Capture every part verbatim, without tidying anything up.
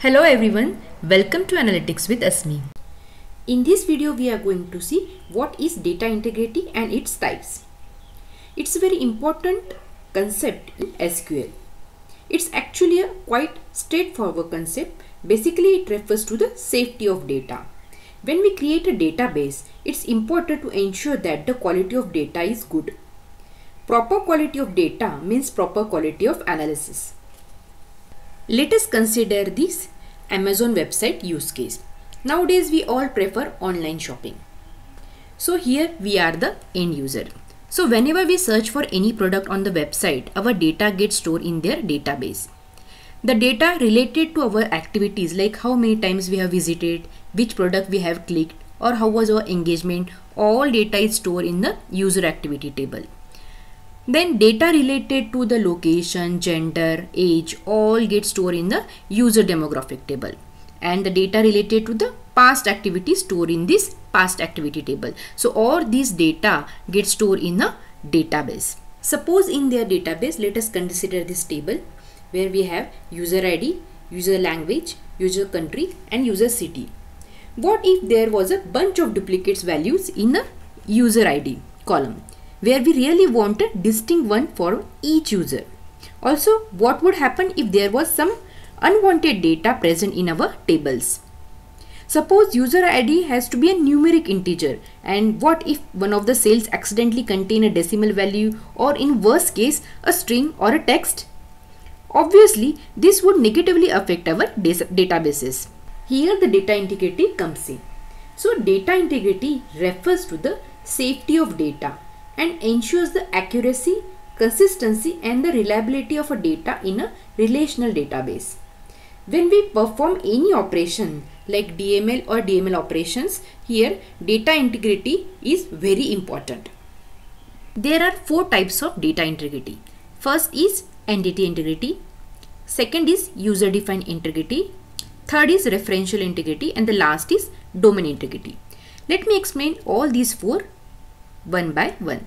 Hello everyone, welcome to Analytics with Asmi. In this video we are going to see what is data integrity and its types. It's a very important concept in S Q L. It's actually a quite straightforward concept. Basically it refers to the safety of data. When we create a database, it's important to ensure that the quality of data is good. Proper quality of data means proper quality of analysis. Let us consider this Amazon website use case. Nowadays we all prefer online shopping. So here we are the end user. So whenever we search for any product on the website, our data gets stored in their database. The data related to our activities, like how many times we have visited, which product we have clicked, or how was our engagement, all data is stored in the user activity table. Then data related to the location, gender, age, all get stored in the user demographic table. And the data related to the past activity stored in this past activity table. So all these data get stored in a database. Suppose in their database, let us consider this table where we have user I D, user language, user country and user city. What if there was a bunch of duplicates values in a user I D column, where we really want a distinct one for each user. Also, what would happen if there was some unwanted data present in our tables? Suppose user I D has to be a numeric integer, and what if one of the cells accidentally contain a decimal value, or in worst case a string or a text? Obviously, this would negatively affect our databases. Here the data integrity comes in. So data integrity refers to the safety of data and ensures the accuracy, consistency and the reliability of a data in a relational database. When we perform any operation like D M L or D M L operations, here data integrity is very important. There are four types of data integrity. First is entity integrity, second is user defined integrity, third is referential integrity and the last is domain integrity. Let me explain all these four one by one.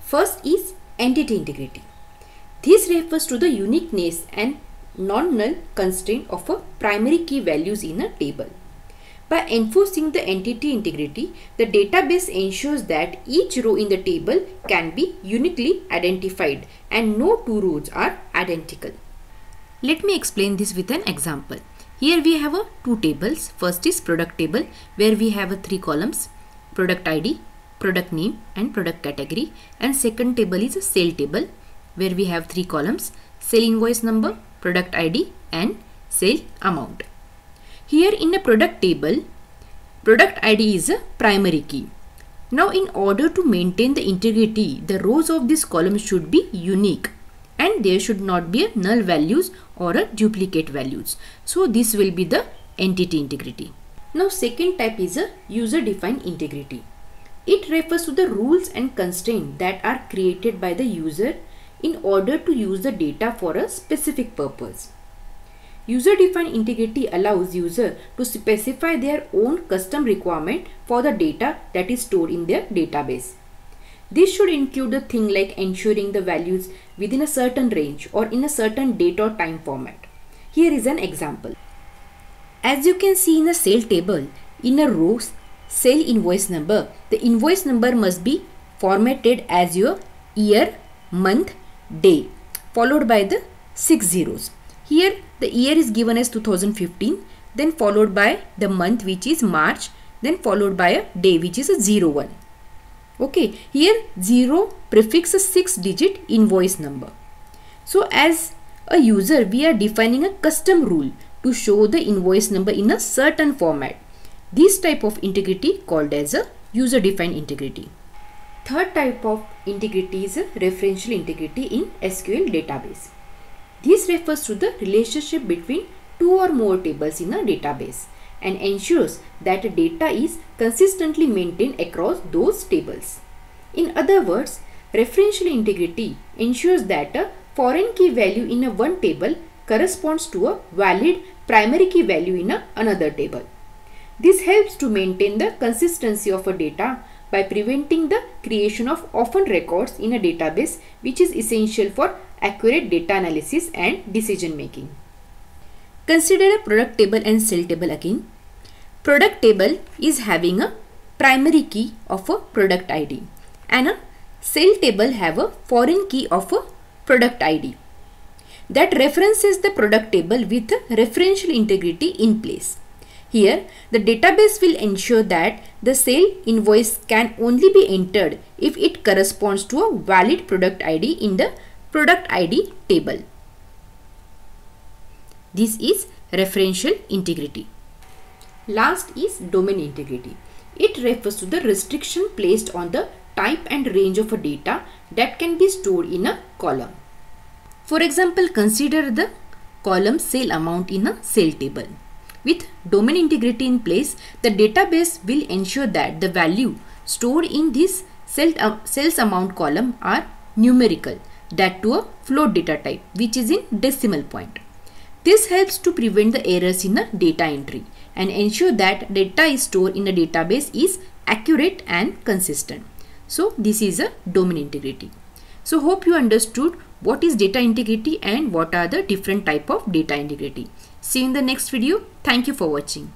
First is entity integrity. This refers to the uniqueness and non-null constraint of a primary key values in a table. By enforcing the entity integrity, the database ensures that each row in the table can be uniquely identified and no two rows are identical. Let me explain this with an example. Here we have a two tables. First is product table where we have a three columns, product I D, product name and product category, and second table is a sale table where we have three columns, sale invoice number, product I D and sale amount. Here in the product table, product I D is a primary key. Now in order to maintain the integrity, the rows of this column should be unique and there should not be a null values or a duplicate values. So this will be the entity integrity. Now second type is a user defined integrity. It refers to the rules and constraints that are created by the user in order to use the data for a specific purpose. User-defined integrity allows user to specify their own custom requirement for the data that is stored in their database. This should include the thing like ensuring the values within a certain range or in a certain date or time format. Here is an example. As you can see in a sale table, in a row sale invoice number, the invoice number must be formatted as your year, month, day, followed by the six zeros. Here the year is given as two thousand fifteen, then followed by the month which is March, then followed by a day which is a zero one. Okay, here zero prefix a six digit invoice number. So as a user, we are defining a custom rule to show the invoice number in a certain format. This type of integrity called as a user-defined integrity. Third type of integrity is a referential integrity in S Q L database. This refers to the relationship between two or more tables in a database and ensures that data is consistently maintained across those tables. In other words, referential integrity ensures that a foreign key value in a one table corresponds to a valid primary key value in a another table. This helps to maintain the consistency of a data by preventing the creation of orphan records in a database, which is essential for accurate data analysis and decision making. Consider a product table and sale table again. Product table is having a primary key of a product I D and a sale table have a foreign key of a product I D that references the product table with referential integrity in place. Here, the database will ensure that the sale invoice can only be entered if it corresponds to a valid product I D in the product I D table. This is referential integrity. Last is domain integrity. It refers to the restriction placed on the type and range of a data that can be stored in a column. For example, consider the column sale amount in a sale table. With domain integrity in place, the database will ensure that the value stored in this sales amount column are numerical, that to a float data type which is in decimal point. This helps to prevent the errors in the data entry and ensure that data is stored in the database is accurate and consistent. So this is a domain integrity. So hope you understood what is data integrity and what are the different type of data integrity. See you in the next video. Thank you for watching.